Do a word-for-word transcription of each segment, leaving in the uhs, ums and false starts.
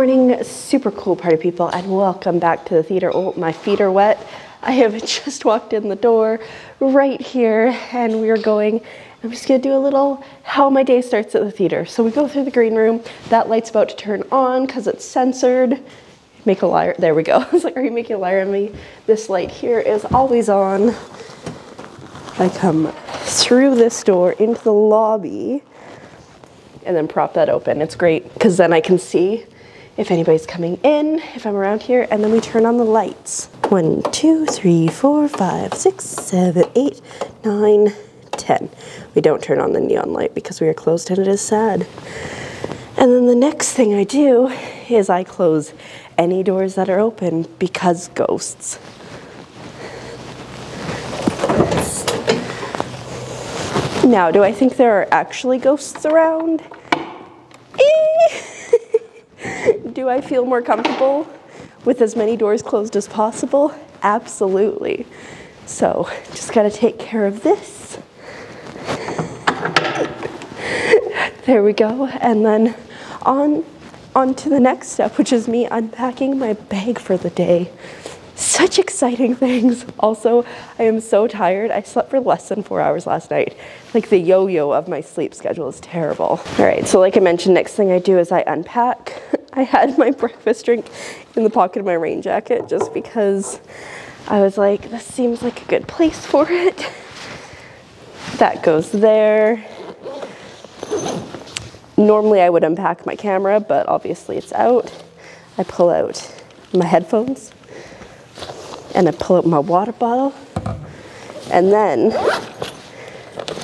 morning, super cool party people, and welcome back to the theater. Oh, my feet are wet. I have just walked in the door right here, and we are going, I'm just gonna do a little how my day starts at the theater. So we go through the green room, that light's about to turn on because it's censored. Make a liar, there we go. I was like, are you making a liar of me? This light here is always on. I come through this door into the lobby and then prop that open. It's great because then I can see if anybody's coming in, if I'm around here, and then we turn on the lights. One, two, three, four, five, six, seven, eight, nine, ten. We don't turn on the neon light because we are closed and it is sad. And then the next thing I do is I close any doors that are open because ghosts. Now, do I think there are actually ghosts around? Do I feel more comfortable with as many doors closed as possible? Absolutely. So, just gotta take care of this. There we go. And then on, on to the next step, which is me unpacking my bag for the day. Such exciting things. Also, I am so tired. I slept for less than four hours last night. Like, the yo-yo of my sleep schedule is terrible. All right, so like I mentioned, next thing I do is I unpack. I had my breakfast drink in the pocket of my rain jacket just because I was like, this seems like a good place for it. That goes there. Normally I would unpack my camera, but obviously it's out. I pull out my headphones and I pull out my water bottle, and then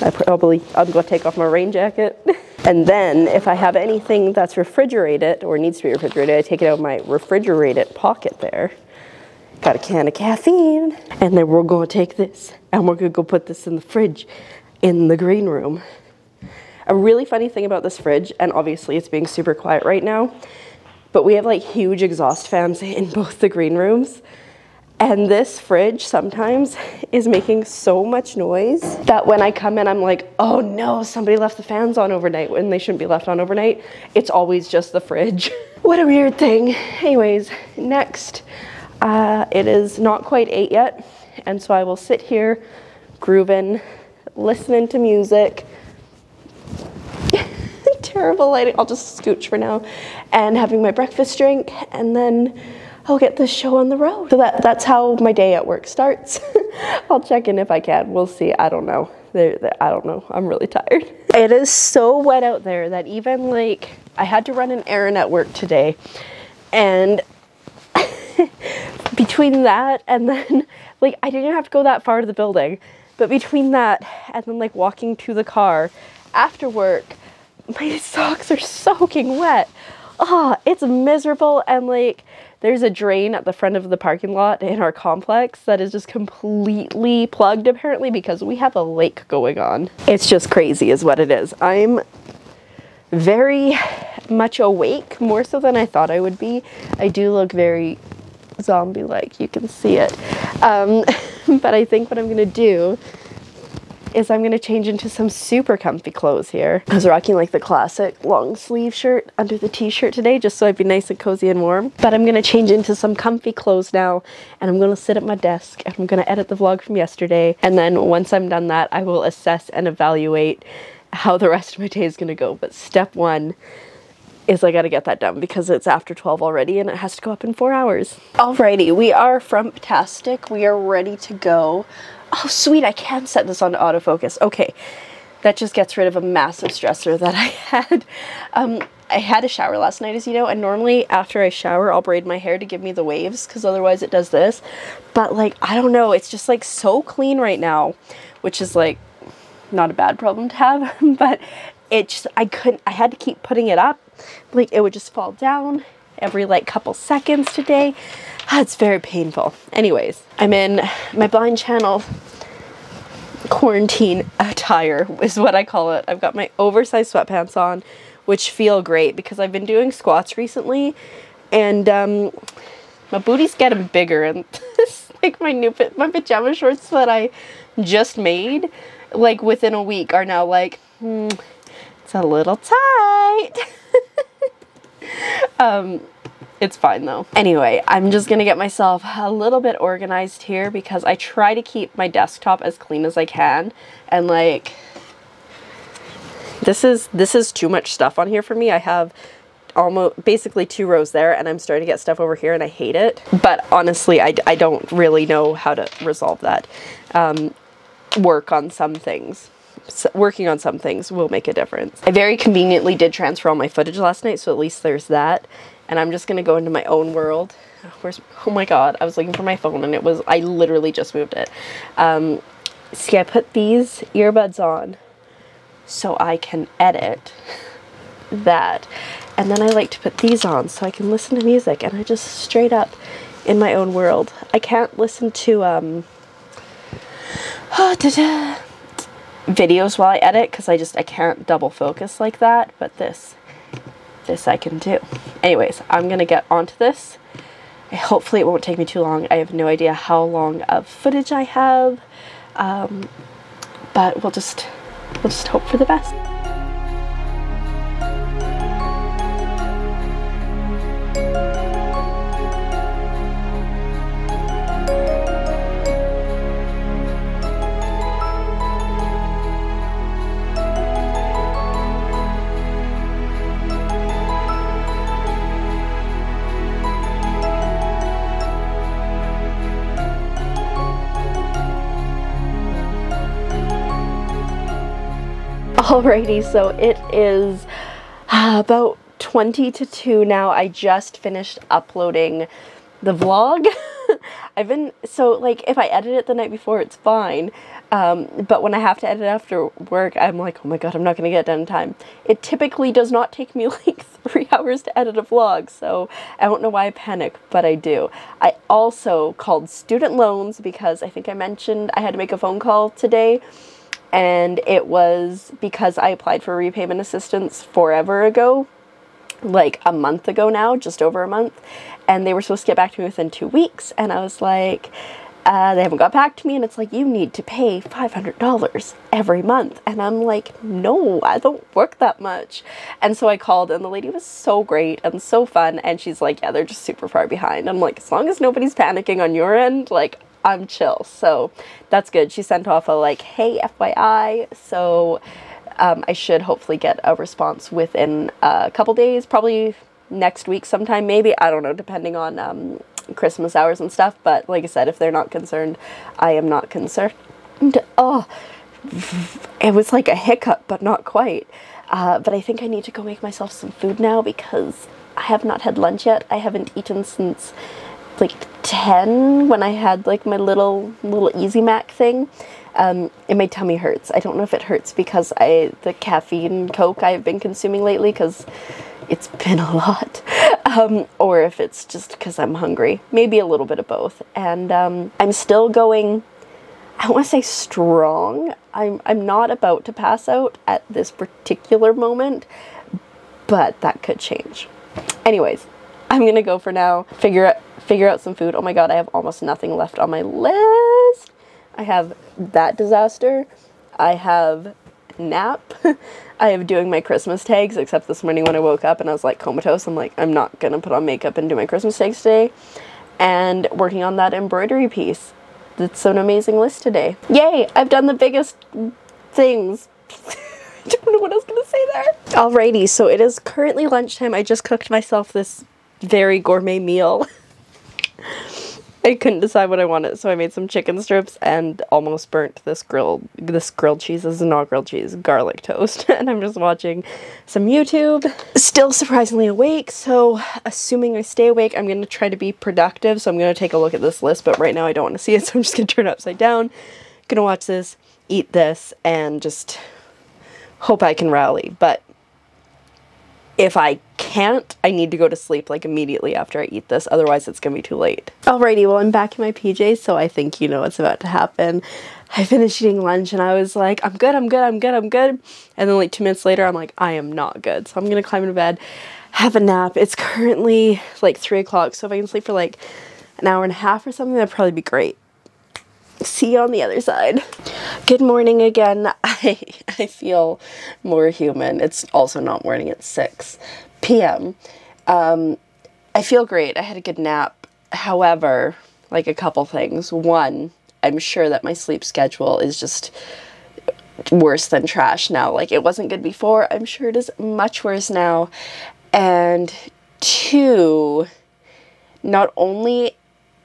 I probably, I'm gonna take off my rain jacket. And then if I have anything that's refrigerated or needs to be refrigerated, I take it out of my refrigerated pocket there. Got a can of caffeine, and then we're gonna take this and we're gonna go put this in the fridge in the green room. A really funny thing about this fridge, and obviously it's being super quiet right now, but we have like huge exhaust fans in both the green rooms. And this fridge sometimes is making so much noise that when I come in, I'm like, oh no, somebody left the fans on overnight when they shouldn't be left on overnight. It's always just the fridge. What a weird thing. Anyways, next, uh, it is not quite eight yet. And so I will sit here grooving, listening to music. Terrible lighting, I'll just scooch for now. And having my breakfast drink, and then I'll get this show on the road. So that, that's how my day at work starts. I'll check in if I can, we'll see, I don't know. They're, they're, I don't know, I'm really tired. It is so wet out there that even like, I had to run an errand at work today. And between that and then, like I didn't have to go that far to the building, but between that and then like walking to the car after work, my socks are soaking wet. Oh, it's miserable, and like, there's a drain at the front of the parking lot in our complex that is just completely plugged apparently because we have a lake going on. It's just crazy is what it is. I'm very much awake, more so than I thought I would be. I do look very zombie-like, you can see it. Um, but I think what I'm gonna do is I'm gonna change into some super comfy clothes here. I was rocking like the classic long sleeve shirt under the t-shirt today just so I'd be nice and cozy and warm. But I'm gonna change into some comfy clothes now, and I'm gonna sit at my desk and I'm gonna edit the vlog from yesterday. And then once I'm done that, I will assess and evaluate how the rest of my day is gonna go. But step one is I gotta get that done because it's after twelve already and it has to go up in four hours. Alrighty, we are frumptastic. We are ready to go. Oh sweet, I can set this on autofocus. Okay, that just gets rid of a massive stressor that I had. Um, I had a shower last night, as you know, and normally after I shower, I'll braid my hair to give me the waves because otherwise it does this. But like, I don't know, it's just like so clean right now, which is like not a bad problem to have, but it just, I couldn't, I had to keep putting it up. Like it would just fall down every like couple seconds today. Ah, it's very painful. Anyways, I'm in my Blind Channel quarantine attire is what I call it. I've got my oversized sweatpants on, which feel great because I've been doing squats recently and um, my booty's getting bigger, and this like my new my pajama shorts that I just made like within a week are now like, hmm, it's a little tight. Um, It's fine though. Anyway, I'm just gonna get myself a little bit organized here because I try to keep my desktop as clean as I can, and like this is this is too much stuff on here for me. I have almost basically two rows there, and I'm starting to get stuff over here and I hate it, but honestly I, I don't really know how to resolve that. Um, work on some things. So working on some things will make a difference. I very conveniently did transfer all my footage last night, so at least there's that. And I'm just gonna go into my own world. Where's, oh my god, I was looking for my phone and it was, I literally just moved it. Um, see, I put these earbuds on so I can edit that. And then I like to put these on so I can listen to music, and I just straight up in my own world. I can't listen to um, oh, da-da, videos while I edit because I just, I can't double focus like that, but this. This I can do. Anyways, I'm gonna get onto this. Hopefully it won't take me too long. I have no idea how long of footage I have, um, but we'll just we'll just hope for the best. Alrighty, so it is about twenty to two now. I just finished uploading the vlog. I've been, so like if I edit it the night before it's fine, um, but when I have to edit after work I'm like, oh my god, I'm not gonna get it done in time. It typically does not take me like three hours to edit a vlog, so I don't know why I panic, but I do. I also called student loans because I think I mentioned I had to make a phone call today. And it was because I applied for repayment assistance forever ago, like a month ago now, just over a month. And they were supposed to get back to me within two weeks. And I was like, uh, they haven't got back to me. And it's like, you need to pay five hundred dollars every month. And I'm like, no, I don't work that much. And so I called and the lady was so great and so fun. And she's like, yeah, they're just super far behind. I'm like, as long as nobody's panicking on your end, like, I'm chill, so that's good. She sent off a like, hey, F Y I, so um, I should hopefully get a response within a couple days, probably next week sometime maybe, I don't know, depending on um, Christmas hours and stuff, but like I said, if they're not concerned, I am not concerned. Oh, it was like a hiccup, but not quite, uh, but I think I need to go make myself some food now because I have not had lunch yet. I haven't eaten since like ten when I had like my little little Easy Mac thing, um, and my tummy hurts. I don't know if it hurts because I the caffeine Coke I've been consuming lately because it's been a lot, um, or if it's just because I'm hungry, maybe a little bit of both. And um, I'm still going, I want to say strong. I'm, I'm not about to pass out at this particular moment, but that could change. Anyways, I'm gonna go for now, figure out figure out some food. Oh my god, I have almost nothing left on my list. I have that disaster. I have nap. I am doing my Christmas tags, except this morning when I woke up and I was like comatose, I'm like, I'm not gonna put on makeup and do my Christmas tags today. And working on that embroidery piece. That's an amazing list today. Yay, I've done the biggest things. I don't know what I was gonna say there. Alrighty, so it is currently lunchtime. I just cooked myself this very gourmet meal. I couldn't decide what I wanted, so I made some chicken strips and almost burnt this grilled this grilled cheese. This is not grilled cheese, garlic toast. And I'm just watching some YouTube. Still surprisingly awake, so assuming I stay awake, I'm gonna try to be productive. So I'm gonna take a look at this list, but right now I don't want to see it, so I'm just gonna turn it upside down. Gonna watch this, eat this, and just hope I can rally. But if I can't, I need to go to sleep like immediately after I eat this, otherwise it's gonna be too late. Alrighty, well I'm back in my P Js, so I think you know what's about to happen. I finished eating lunch and I was like, I'm good, I'm good, I'm good, I'm good. And then like two minutes later, I'm like, I am not good. So I'm gonna climb into bed, have a nap. It's currently like three o'clock, so if I can sleep for like an hour and a half or something, that'd probably be great. See you on the other side. Good morning again. I, I feel more human. It's also not morning, it's six p m Um, I feel great. I had a good nap. However, like a couple things. One, I'm sure that my sleep schedule is just worse than trash now. Like, it wasn't good before. I'm sure it is much worse now. And two, not only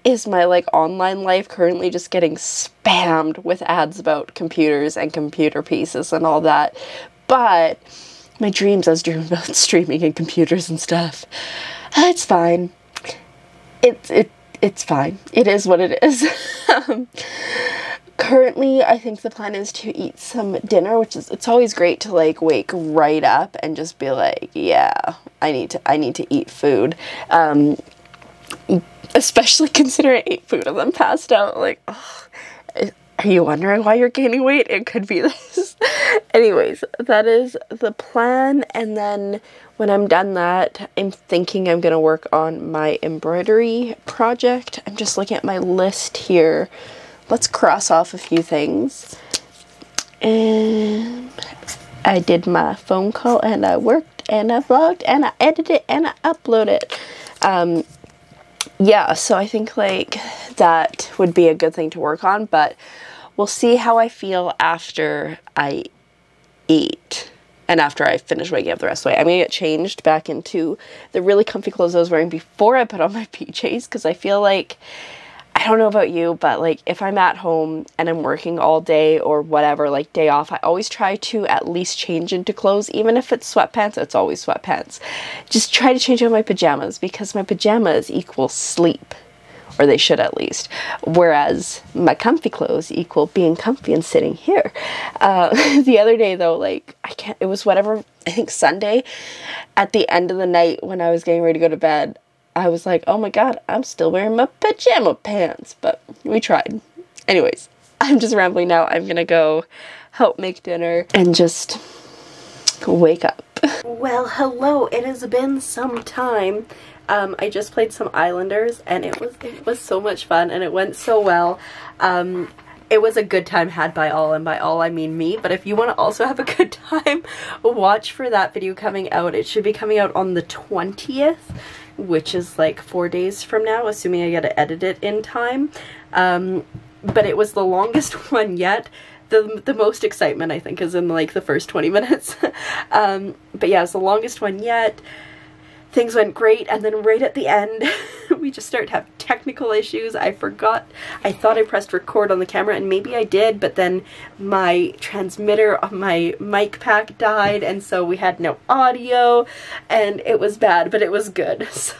is my like online life currently just getting spammed with ads about computers and computer pieces and all that, but my dreams, I was dreaming about streaming and computers and stuff. It's fine. It's it it's fine. It is what it is. um, currently, I think the plan is to eat some dinner, which is it's always great to like wake right up and just be like, yeah, I need to I need to eat food. Um, especially considering I ate food and then passed out. Like, oh, are you wondering why you're gaining weight? It could be this. Anyways, that is the plan. And then when I'm done that, I'm thinking I'm gonna work on my embroidery project. I'm just looking at my list here. Let's cross off a few things. And I did my phone call and I worked and I vlogged and I edited and I uploaded. Um, Yeah, so I think like that would be a good thing to work on, but we'll see how I feel after I eat and after I finish waking up the rest of the way. I'm gonna get changed back into the really comfy clothes I was wearing before I put on my P Js, because I feel like, I don't know about you, but like if I'm at home and I'm working all day or whatever, like day off, I always try to at least change into clothes. Even if it's sweatpants, it's always sweatpants. Just try to change into my pajamas, because my pajamas equal sleep, or they should at least. Whereas my comfy clothes equal being comfy and sitting here. Uh, the other day though, like I can't, it was whatever, I think Sunday, at the end of the night when I was getting ready to go to bed, I was like, oh my god, I'm still wearing my pajama pants, but we tried. Anyways, I'm just rambling now. I'm gonna go help make dinner and just wake up. Well, hello, it has been some time. Um, I just played some Islanders and it was, it was so much fun and it went so well. Um, It was a good time had by all, and by all I mean me, but if you want to also have a good time, watch for that video coming out. It should be coming out on the twentieth, which is like four days from now, assuming I get to edit it in time. Um, but it was the longest one yet. The, the most excitement, I think, is in like the first twenty minutes. um, but yeah, it's the longest one yet. Things went great, and then right at the end, we just started to have technical issues. I forgot, I thought I pressed record on the camera, and maybe I did, but then my transmitter on my mic pack died, and so we had no audio, and it was bad, but it was good. So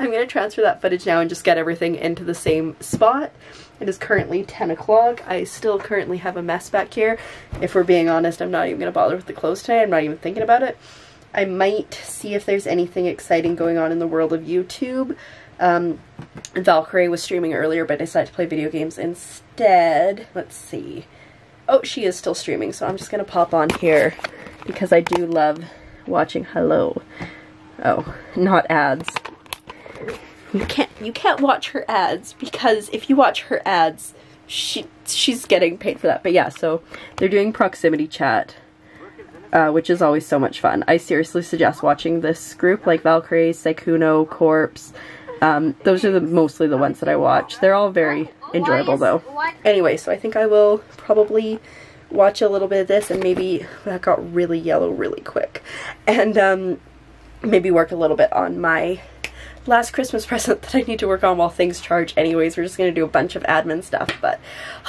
I'm gonna transfer that footage now and just get everything into the same spot. It is currently ten o'clock. I still currently have a mess back here. If we're being honest, I'm not even gonna bother with the clothes today. I'm not even thinking about it. I might see if there's anything exciting going on in the world of YouTube. Um, Valkyrae was streaming earlier, but I decided to play video games instead. Let's see. Oh, she is still streaming, so I'm just gonna pop on here because I do love watching. Hello. Oh, not ads. You can't, you can't watch her ads, because if you watch her ads, she, she's getting paid for that. But yeah, so they're doing proximity chat. Uh, which is always so much fun. I seriously suggest watching this group, like Valkyrae, Sykuno, Corpse. Um, those are the mostly the ones that I watch. They're all very enjoyable though. Anyway, so I think I will probably watch a little bit of this, and maybe that got really yellow really quick. And um, maybe work a little bit on my last Christmas present that I need to work on while things charge. Anyways, we're just gonna do a bunch of admin stuff, but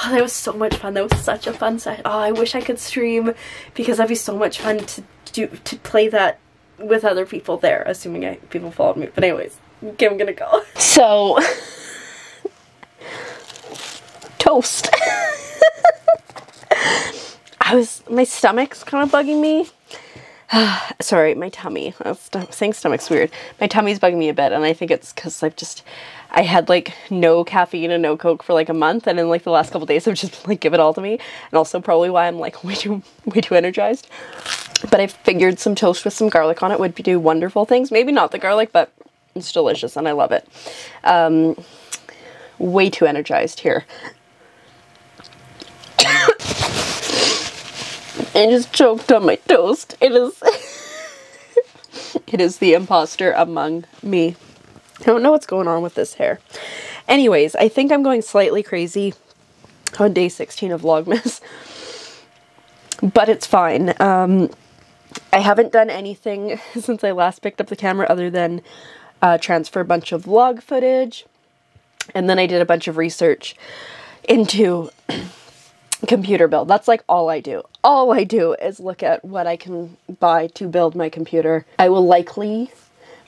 oh, that was so much fun. That was such a fun side. Oh, I wish I could stream, because that'd be so much fun to do, to play that with other people there, assuming I, people followed me. But anyways, okay, I'm gonna go. So, toast. I was, my stomach's kind of bugging me. Sorry, my tummy. I was saying stomach's weird. My tummy's bugging me a bit, and I think it's because I've just, I had like no caffeine and no Coke for like a month, and in like the last couple days I've just been like, give it all to me. And also probably why I'm like way too, way too energized. But I figured some toast with some garlic on it would do wonderful things. Maybe not the garlic, but it's delicious and I love it. Um, way too energized here. I just choked on my toast. It is, it is the imposter among me. I don't know what's going on with this hair. Anyways, I think I'm going slightly crazy on day sixteen of Vlogmas, but it's fine. Um, I haven't done anything since I last picked up the camera other than uh, transfer a bunch of vlog footage, and then I did a bunch of research into computer build. That's like all I do. All I do is look at what I can buy to build my computer. I will likely,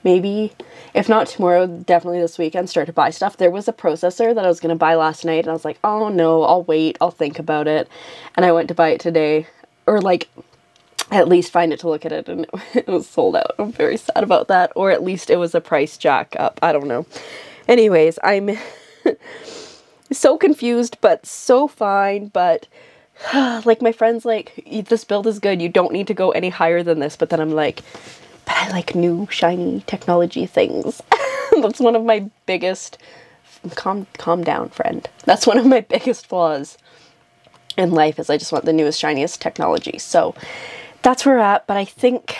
maybe, if not tomorrow, definitely this weekend, start to buy stuff. There was a processor that I was going to buy last night, and I was like, oh no, I'll wait, I'll think about it. And I went to buy it today, or like, at least find it to look at it, and it was sold out. I'm very sad about that, or at least it was a price jack up. I don't know. Anyways, I'm so confused, but so fine, but like my friend's like, this build is good, you don't need to go any higher than this, but then I'm like, but I like new, shiny technology things. That's one of my biggest, calm, calm down, friend. That's one of my biggest flaws in life, is I just want the newest, shiniest technology. So that's where we're at, but I think,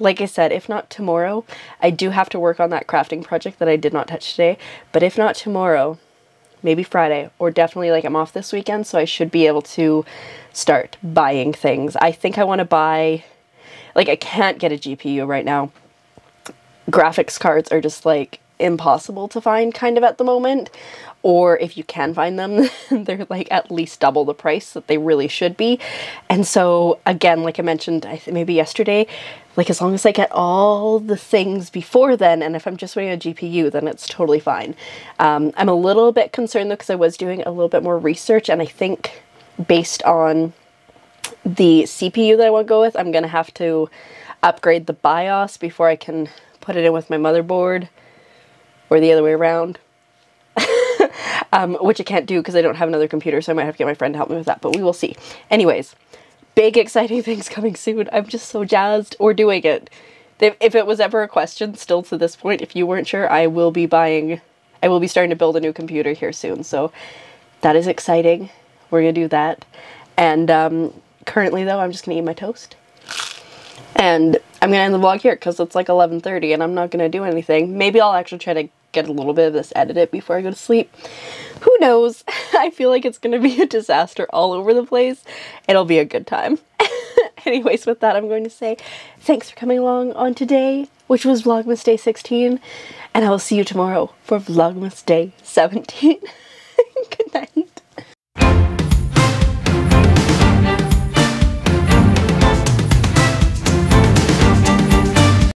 like I said, if not tomorrow, I do have to work on that crafting project that I did not touch today, but if not tomorrow, maybe Friday, or definitely like I'm off this weekend, so I should be able to start buying things. I think I want to buy, like I can't get a G P U right now. Graphics cards are just like impossible to find kind of at the moment, or if you can find them, they're like at least double the price that they really should be. And so again, like I mentioned, I think maybe yesterday, like as long as I get all the things before then, and if I'm just waiting on a G P U, then it's totally fine. Um, I'm a little bit concerned though, because I was doing a little bit more research, and I think based on the C P U that I want to go with, I'm going to have to upgrade the BIOS before I can put it in with my motherboard, or the other way around, um, which I can't do because I don't have another computer, so I might have to get my friend to help me with that, but we will see. Anyways, big exciting things coming soon. I'm just so jazzed. We're doing it. If it was ever a question still to this point, if you weren't sure, I will be buying, I will be starting to build a new computer here soon, so that is exciting. We're going to do that. And um, currently, though, I'm just going to eat my toast. And I'm going to end the vlog here because it's like eleven thirty and I'm not going to do anything. Maybe I'll actually try to get a little bit of this edited before I go to sleep. Who knows? I feel like it's going to be a disaster all over the place. It'll be a good time. Anyways, with that, I'm going to say thanks for coming along on today, which was Vlogmas Day sixteen. And I will see you tomorrow for Vlogmas Day seventeen. Good night.